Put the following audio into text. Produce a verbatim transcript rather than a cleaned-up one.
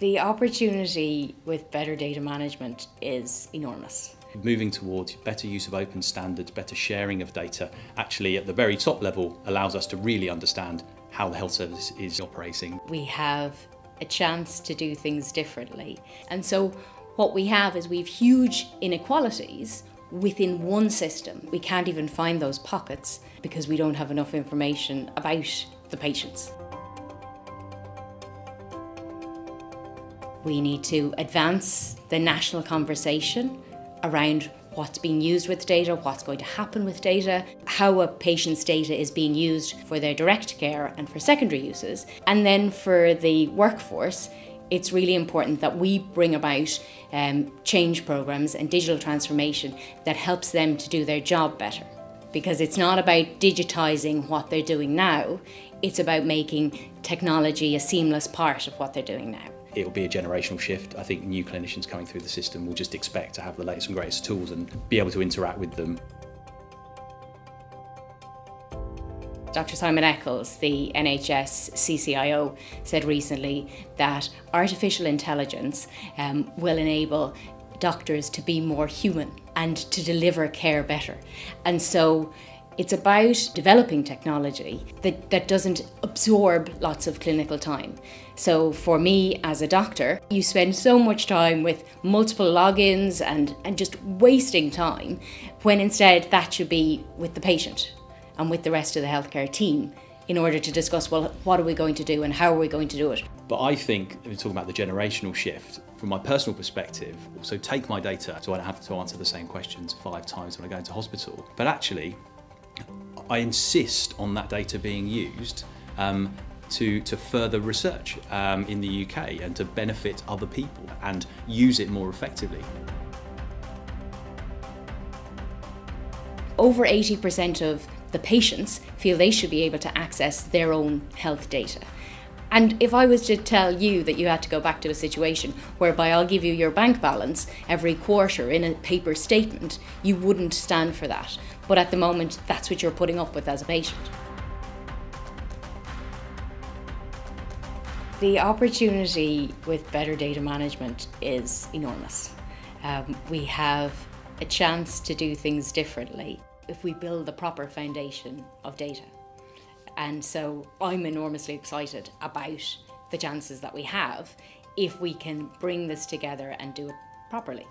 The opportunity with better data management is enormous. Moving towards better use of open standards, better sharing of data, actually at the very top level allows us to really understand how the health service is operating. We have a chance to do things differently. And so what we have is we have huge inequalities within one system. We can't even find those pockets because we don't have enough information about the patients. We need to advance the national conversation around what's being used with data, what's going to happen with data, how a patient's data is being used for their direct care and for secondary uses. And then for the workforce, it's really important that we bring about um, change programs and digital transformation that helps them to do their job better. Because it's not about digitizing what they're doing now, it's about making technology a seamless part of what they're doing now. It'll be a generational shift. I think new clinicians coming through the system will just expect to have the latest and greatest tools and be able to interact with them. Doctor Simon Eccles, the N H S C C I O, said recently that artificial intelligence um, will enable doctors to be more human and to deliver care better. And so it's about developing technology that, that doesn't absorb lots of clinical time. So for me as a doctor, you spend so much time with multiple logins and, and just wasting time, when instead that should be with the patient and with the rest of the healthcare team in order to discuss, well, what are we going to do and how are we going to do it? But I think, if we're talking about the generational shift, from my personal perspective, so take my data so I don't have to answer the same questions five times when I go into hospital. But actually, I insist on that data being used um, to, to further research um, in the U K and to benefit other people and use it more effectively. Over eighty percent of the patients feel they should be able to access their own health data. And if I was to tell you that you had to go back to a situation whereby I'll give you your bank balance every quarter in a paper statement, you wouldn't stand for that. But at the moment, that's what you're putting up with as a patient. The opportunity with better data management is enormous. Um, we have a chance to do things differently if we build the proper foundation of data. And so I'm enormously excited about the chances that we have if we can bring this together and do it properly.